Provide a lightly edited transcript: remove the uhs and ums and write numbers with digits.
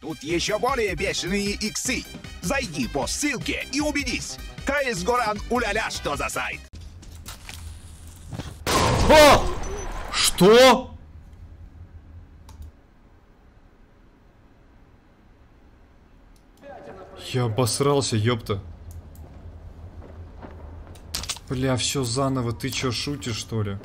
Тут еще более бешеные иксы. Зайди по ссылке и убедись. Csgorun уляля, что за сайт. О! Что? Я обосрался, ёпта. Бля, все заново. Ты чё, шутишь, что ли?